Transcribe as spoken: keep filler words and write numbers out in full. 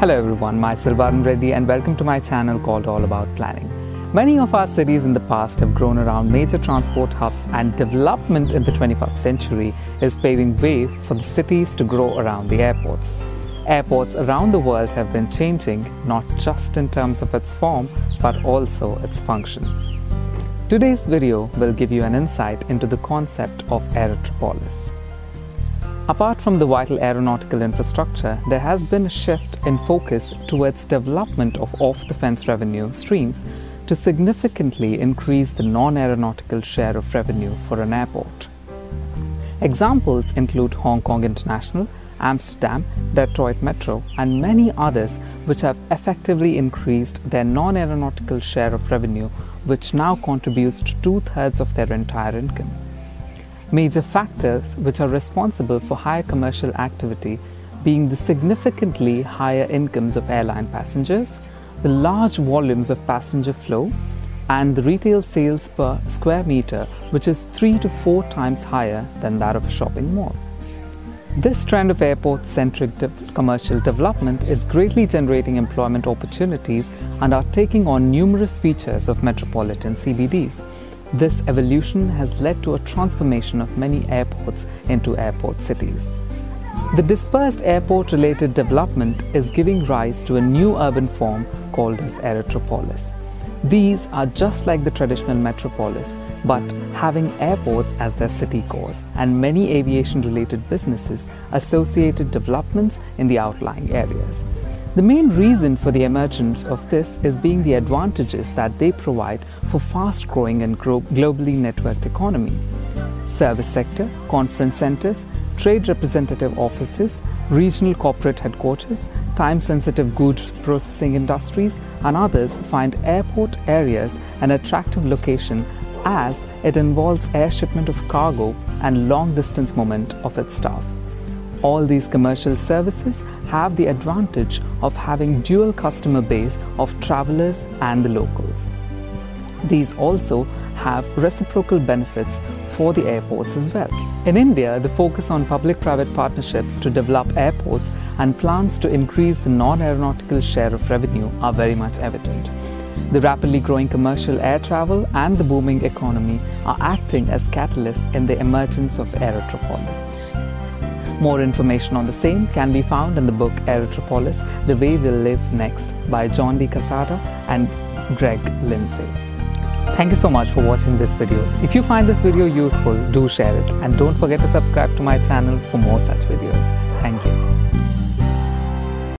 Hello everyone, my Silvaram Reddy and welcome to my channel called All About Planning. Many of our cities in the past have grown around major transport hubs, and development in the twenty-first century is paving way for the cities to grow around the airports. Airports around the world have been changing, not just in terms of its form but also its functions. Today's video will give you an insight into the concept of Aerotropolis. Apart from the vital aeronautical infrastructure, there has been a shift in focus towards development of off-the-fence revenue streams to significantly increase the non-aeronautical share of revenue for an airport. Examples include Hong Kong International, Amsterdam, Detroit Metro, and many others, which have effectively increased their non-aeronautical share of revenue, which now contributes to two-thirds of their entire income. Major factors which are responsible for higher commercial activity being the significantly higher incomes of airline passengers, the large volumes of passenger flow, and the retail sales per square meter, which is three to four times higher than that of a shopping mall. This trend of airport-centric de- commercial development is greatly generating employment opportunities and are taking on numerous features of metropolitan C B Ds. This evolution has led to a transformation of many airports into airport cities. The dispersed airport-related development is giving rise to a new urban form called as Aerotropolis. These are just like the traditional metropolis, but having airports as their city cores and many aviation-related businesses associated developments in the outlying areas. The main reason for the emergence of this is being the advantages that they provide for fast-growing and globally networked economy. Service sector, conference centers, trade representative offices, regional corporate headquarters, time-sensitive goods processing industries, and others find airport areas an attractive location as it involves air shipment of cargo and long-distance movement of its staff. All these commercial services have the advantage of having dual customer base of travelers and the locals. These also have reciprocal benefits for the airports as well. In India, the focus on public-private partnerships to develop airports and plans to increase the non-aeronautical share of revenue are very much evident. The rapidly growing commercial air travel and the booming economy are acting as catalysts in the emergence of Aerotropolis. More information on the same can be found in the book Aerotropolis, The Way We'll Live Next by John D. Kasarda and Greg Lindsay. Thank you so much for watching this video. If you find this video useful, do share it, and don't forget to subscribe to my channel for more such videos.